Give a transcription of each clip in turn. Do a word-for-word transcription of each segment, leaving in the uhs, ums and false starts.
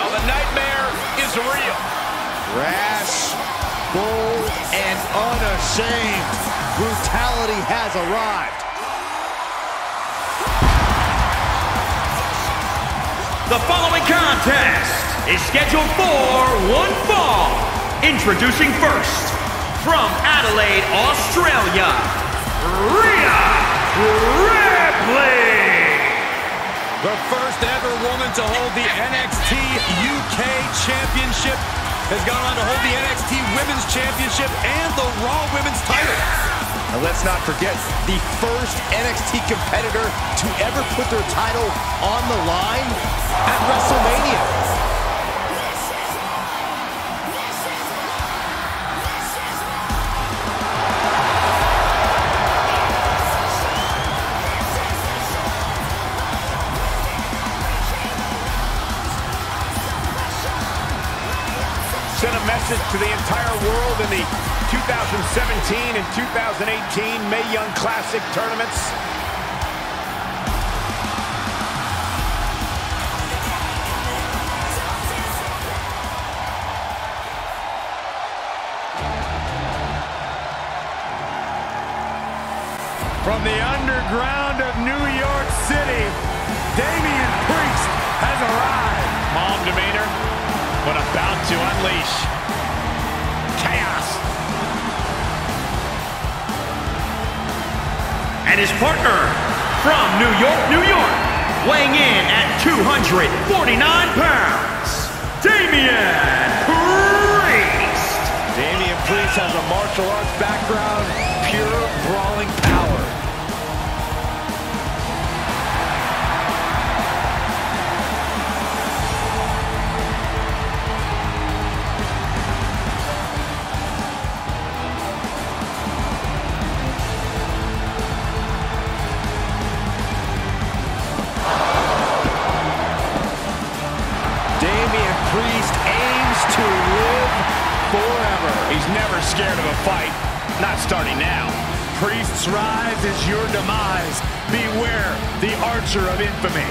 Well, the nightmare is real. Rash, bold, and unashamed. Brutality has arrived. The following contest is scheduled for one fall. Introducing first, from Adelaide, Australia, Rhea Ripley. The first ever woman to hold the N X T U K Championship has gone on to hold the N X T Women's Championship and the Raw Women's title. And let's not forget, the first N X T competitor to ever put their title on the line at WrestleMania. Sent a message to the entire world in the twenty seventeen and two thousand eighteen Mae Young Classic tournaments. From the underground of New York City, Damian Priest has arrived. Calm demeanor, but about to unleash and his partner from New York, New York, weighing in at two hundred forty-nine pounds, Damian Priest. Damian Priest has a martial arts background, pure brawling power. To live forever. He's never scared of a fight, not starting now. Priest's rise is your demise. Beware the archer of infamy.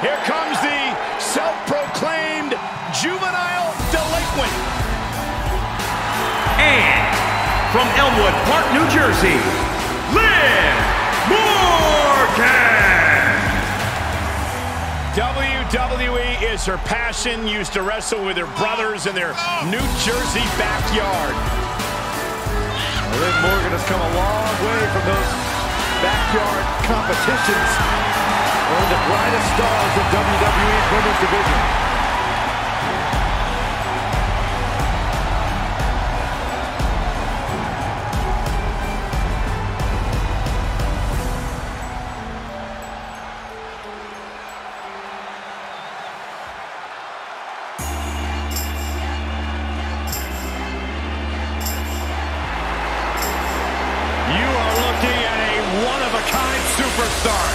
Here comes the self-proclaimed juvenile delinquent. And from Elmwood Park, New Jersey, Liv Morgan! W W E is her passion. Used to wrestle with her brothers in their New Jersey backyard. Liv Morgan has come a long way from those backyard competitions. One of the brightest stars of W W E's women's division. Superstar.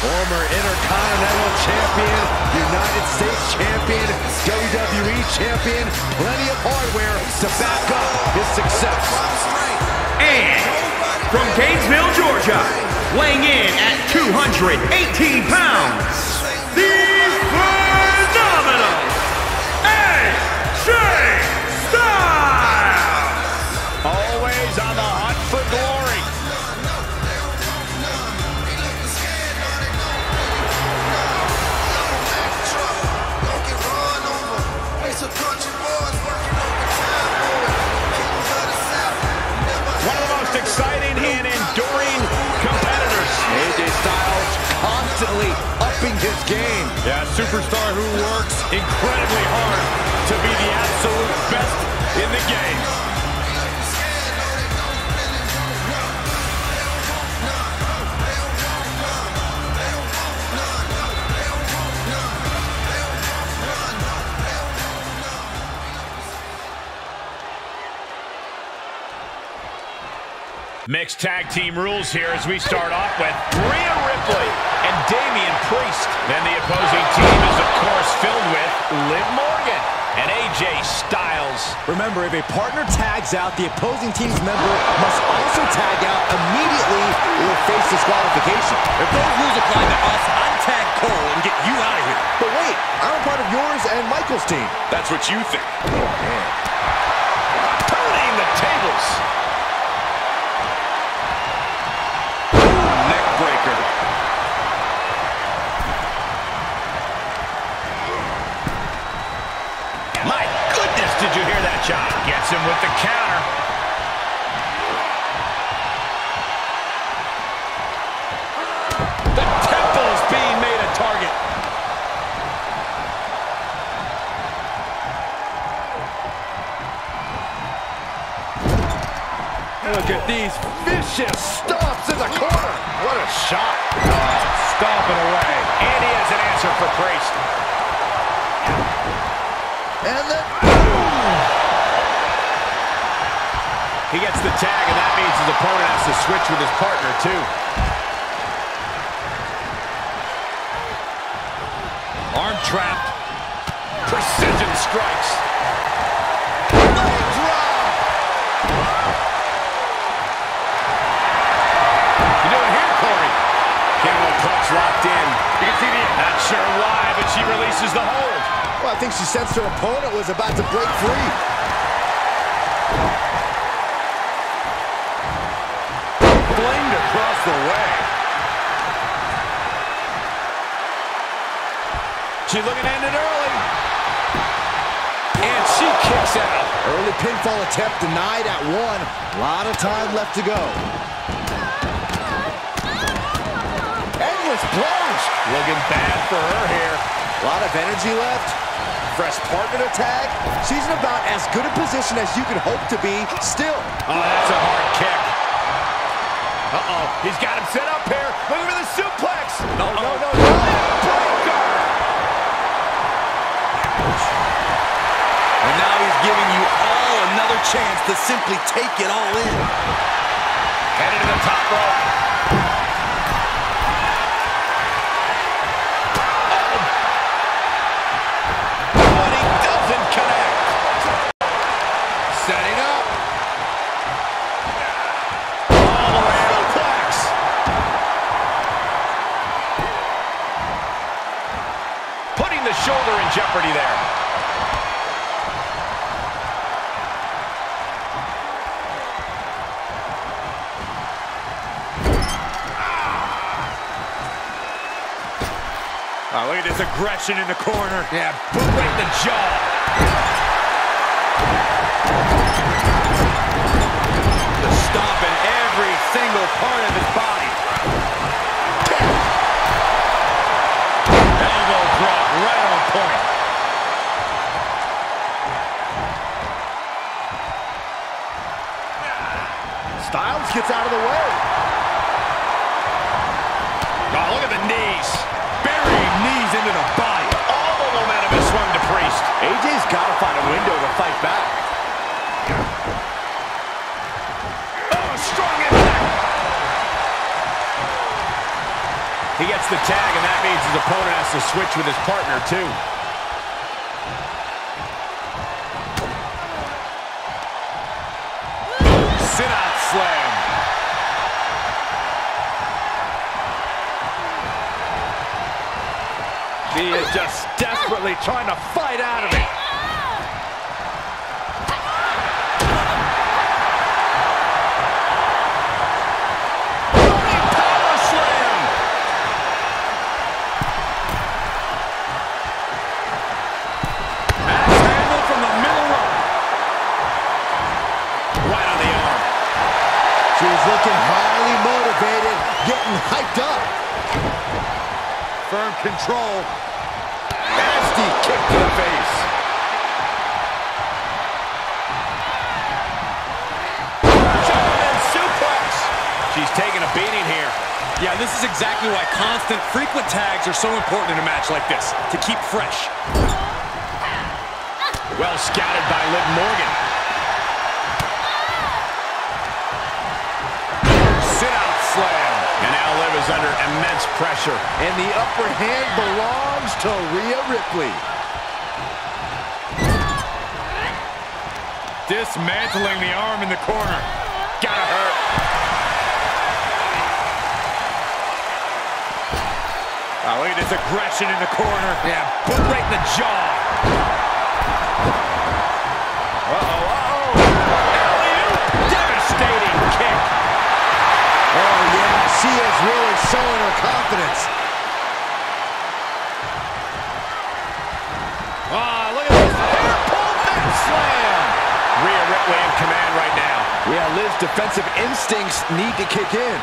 Former Intercontinental Champion, United States Champion, W W E Champion, plenty of hardware to back up his success. And from Gainesville, Georgia, weighing in at two hundred eighteen pounds, the phenomenal A J Styles! On the hunt for glory. One of the most exciting and enduring competitors. A J Styles constantly upping his game. Yeah, a superstar who works incredibly hard to be the absolute best in the game. Mixed tag team rules here as we start off with Rhea Ripley and Damian Priest. Then the opposing team is, of course, filled with Liv Morgan. and A J Styles. Remember, if a partner tags out, the opposing team's member must also tag out immediately or face disqualification. If those rules apply to us, untag Cole and get you out of here. But wait, I'm part of yours and Michael's team. That's what you think. Oh, man. Turning the tables. Neck breaker. My goodness, did you hear that shot? Gets him with the counter. The temple's being made a target. Look at these vicious stomps in the corner. What a shot. Oh, stomping away. And he has an answer for Priest. And then, boom! He gets the tag, and that means his opponent has to switch with his partner, too. Arm trapped. Precision strikes. Leg drop! You know it here, Corey. Camel clutch locked in. You can see the, not sure why, but she releases the hold. Well, I think she sensed her opponent was about to break free. Blamed across the way. She's looking to end it early. And she kicks out. Early pinfall attempt denied at one. A lot of time left to go. Endless plunge. Looking bad for her here. A lot of energy left. Fresh partner to tag. She's in about as good a position as you can hope to be still. Oh, that's a hard kick. Uh-oh. He's got him set up here. Looking for the suplex. No, uh-oh. no, no, no. Breaker. And now he's giving you all another chance to simply take it all in. Headed to the top rope. Shoulder in jeopardy there. Ah. Oh, look at this aggression in the corner. Yeah, boot right in the jaw. The stomp in every single part of his body. Elbow drop right on point. Styles gets out of the way. Oh, look at the knees. Burying knees into the body. All the momentum is swung to Priest. A J's got to find a window to fight back. Oh, strong impact. He gets the tag, and that means his opponent has to switch with his partner, too. Sit-out slam. He is just desperately trying to fight out of it. Hyped up. Firm control. Nasty kick to the face. German suplex. She's taking a beating here. Yeah, this is exactly why constant, frequent tags are so important in a match like this. To keep fresh. Well scouted by Liv Morgan. Sit-out slam. And now Liv is under immense pressure. And the upper hand belongs to Rhea Ripley. Dismantling the arm in the corner. Gotta hurt. Oh, look at this aggression in the corner. Yeah, boot right in the jaw. Uh-oh, uh-oh. Alley-oop. Devastating kick. Oh, yeah, she is really showing her confidence. Ah, oh, look at this. Air pull back slam. Rhea Ripley in command right now. Yeah, Liv's defensive instincts need to kick in.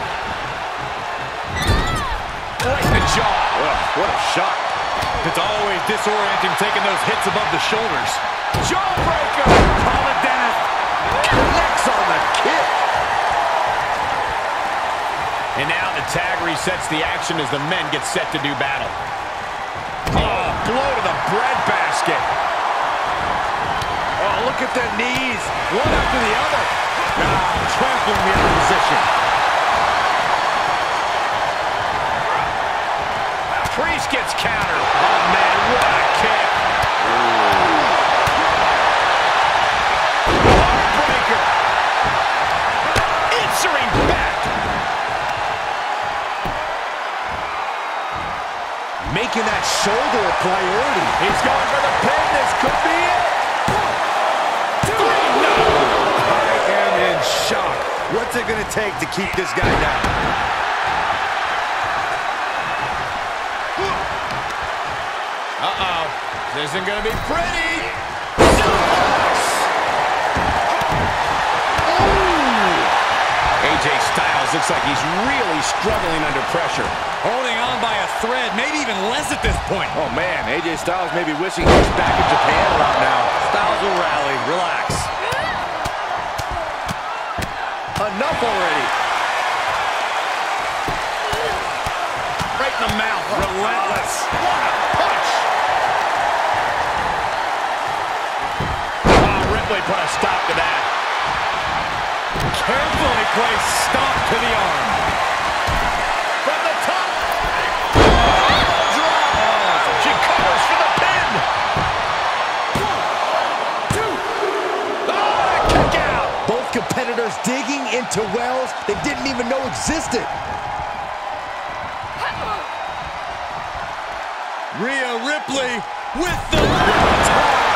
Right in the jaw. What a, what a shot. It's always disorienting taking those hits above the shoulders. Jawbreaker! Call it down. Connects on the kick. And now the tag resets the action as the men get set to do battle. Oh, blow to the breadbasket. Oh, look at their knees. One after the other. Ah, trampling the opposition. Priest gets countered. Oh, man, what a kick. Heartbreaker. Answering back. Making that shoulder a priority. He's going for the pin. This could be it. Three, no. I am in shock. What's it going to take to keep this guy down? Uh-oh, this isn't gonna be pretty. Ooh. A J Styles looks like he's really struggling under pressure. Holding on by a thread, maybe even less at this point. Oh man, A J Styles may be wishing he was back in Japan right now. Styles will rally, relax. Enough already. Right in the mouth, relentless. What a punch. Put a stop to that. Carefully placed stomp to the arm. From the top. Draw. She covers for the pin. One, two. Oh, kick out. Both competitors digging into wells they didn't even know existed. Rhea Ripley with the left.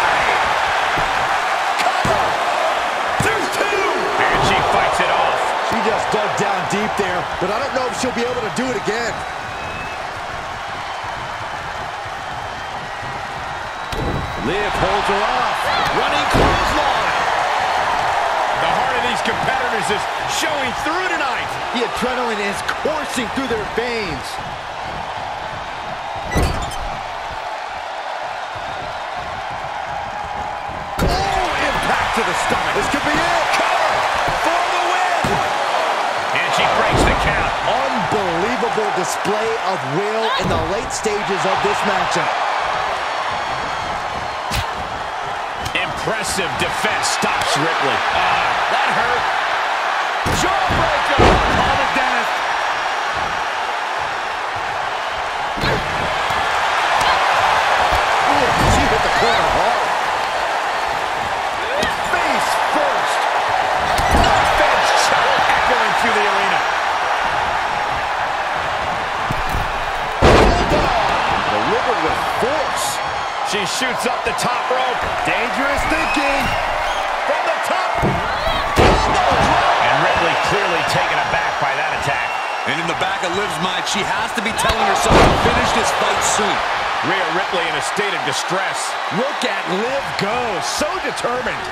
Just dug down deep there, but I don't know if she'll be able to do it again. Liv holds her off. Running clothesline. The heart of these competitors is showing through tonight. The adrenaline is coursing through their veins. Oh, impact to the stomach. This could be it. Unbelievable display of will in the late stages of this matchup. Impressive defense stops Ripley. Ah, uh, that hurt. Jawbreaker. Call it down. Ooh, she hit the corner hard. Face first. Offense shot echoing through the arena. With force. She shoots up the top rope. Dangerous thinking. From the top. And Ripley clearly taken aback by that attack. And in the back of Liv's mind, she has to be telling herself to finish this fight soon. Rhea Ripley in a state of distress. Look at Liv go. So determined.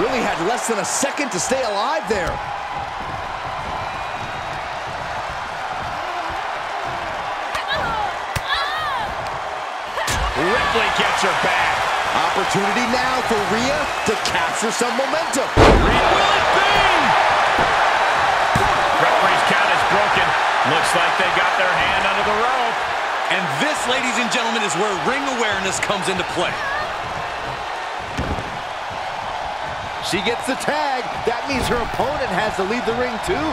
Really had less than a second to stay alive there. Ripley gets her back. Opportunity now for Rhea to capture some momentum. Rhea will it be? Referee's count is broken. Looks like they got their hand under the rope. And this, ladies and gentlemen, is where ring awareness comes into play. She gets the tag. That means her opponent has to leave the ring, too.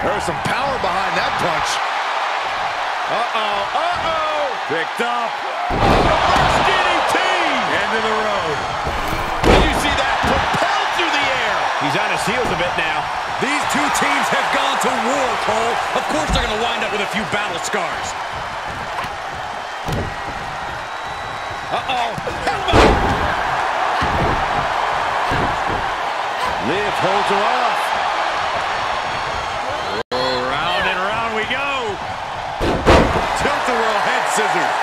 There's some power behind that punch. Uh-oh, uh-oh. Picked up. Reverse D D T. End of the road. Did you see that? Propelled through the air. He's on his heels a bit now. These two teams have gone to war, Cole. Of course they're going to wind up with a few battle scars. Uh-oh. Liv holds her off. Oh, round and round we go. Tilt the world head scissors.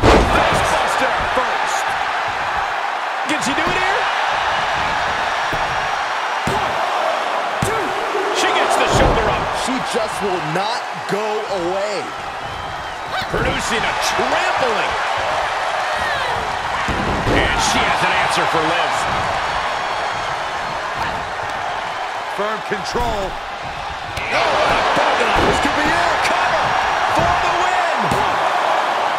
Face buster first. Can she do it here? One, two. She gets the shoulder up. She just will not go away. Producing a trampling. And she has an answer for Liv. Firm control. Oh, what a bundle. This could be it. Cover for the win.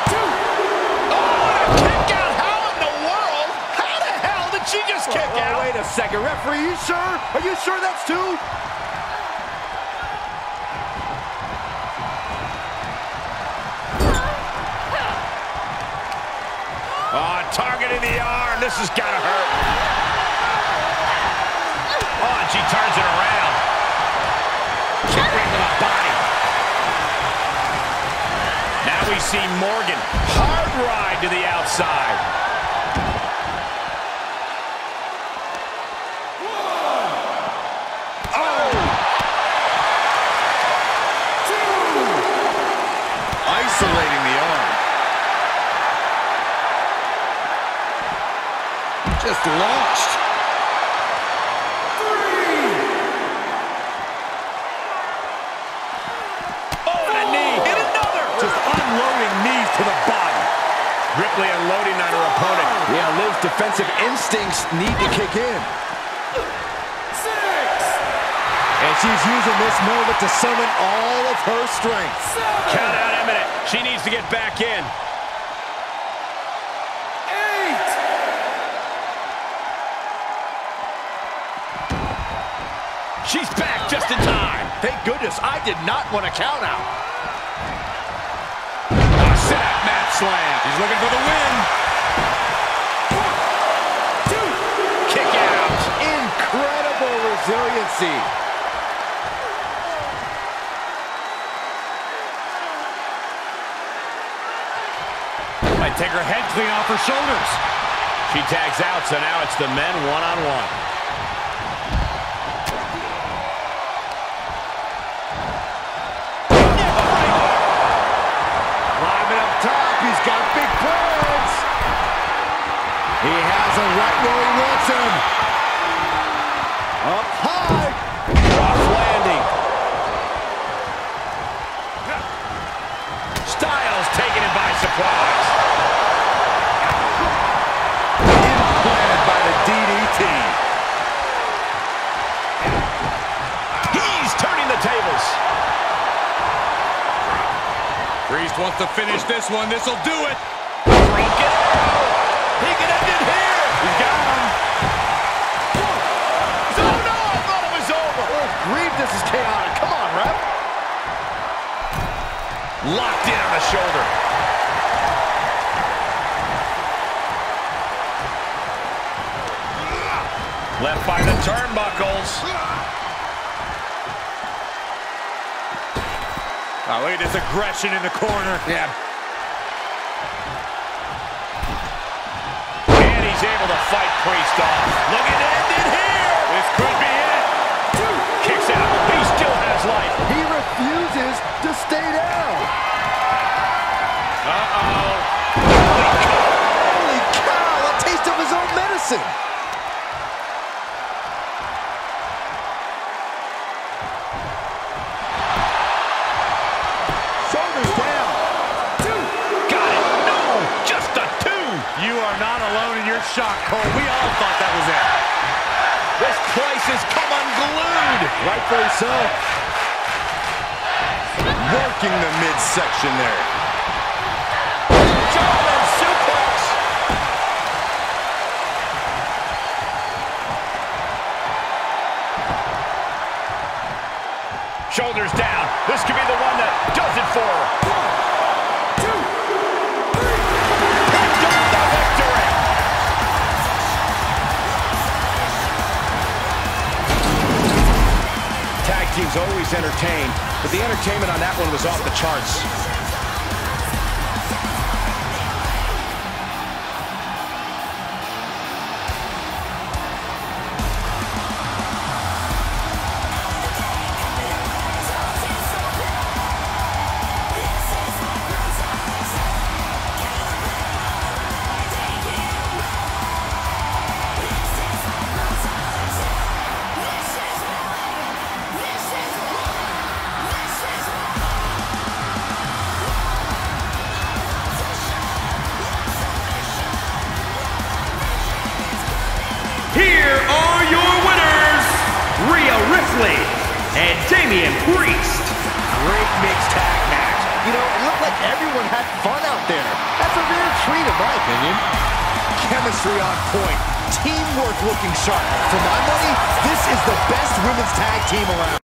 Two. Oh, what a kick out. How in the world? How the hell did she just kick oh, out? Oh, wait a second. Referee, you sure? Are you sure that's two? Target in the arm. This has got to hurt. Oh, and she turns it around. Kick right to the body. Now we see Morgan. Hard ride to the outside. One. Oh. Two. Isolating the arm. Just launched. Three. Oh, and a knee. And another. Just unloading knees to the body. Ripley unloading on her opponent. Yeah, Liv's defensive instincts need to kick in. Six. And she's using this moment to summon all of her strength. Seven. Count out imminent. She needs to get back in. She's back just in time. Thank goodness, I did not want to count out. A snap mat slam. He's looking for the win. Two. Kick out. Incredible resiliency. Might take her head clean off her shoulders. She tags out, so now it's the men one-on-one. He has him right where he wants him. Up high. Cross landing. Styles taking him by surprise. Implanted by the D D T. He's turning the tables. Priest wants to finish this one. This'll do it. Broken arrow. He can end it here. He got him. Oh, no, I thought it was over. Oh, Reeve, this is chaotic. Come on, ref. Locked in on the shoulder. Left by the turnbuckles. Oh, look at this aggression in the corner. Yeah. Able to fight Priest off. Look at it in here. This could be it. Two. Kicks out. He still has life. He refuses to stay down. Uh-oh. Holy cow. Holy cow. A taste of his own medicine. Shoulders down. Two. Got it. No. Just a two. You are not alone. Shot, Cole. We all thought that was it. This place has come unglued. Rightfully so. Working the midsection there. Jones Shoulders down. This could be the one that does it for her. One, two, three. And got the victory. Tag teams always entertain, but the entertainment on that one was off the charts. Here are your winners, Rhea Ripley and Damian Priest. Great mixed tag match. You know, it looked like everyone had fun out there. That's a rare treat in my opinion. Chemistry on point. Teamwork looking sharp. For my money, this is the best women's tag team around.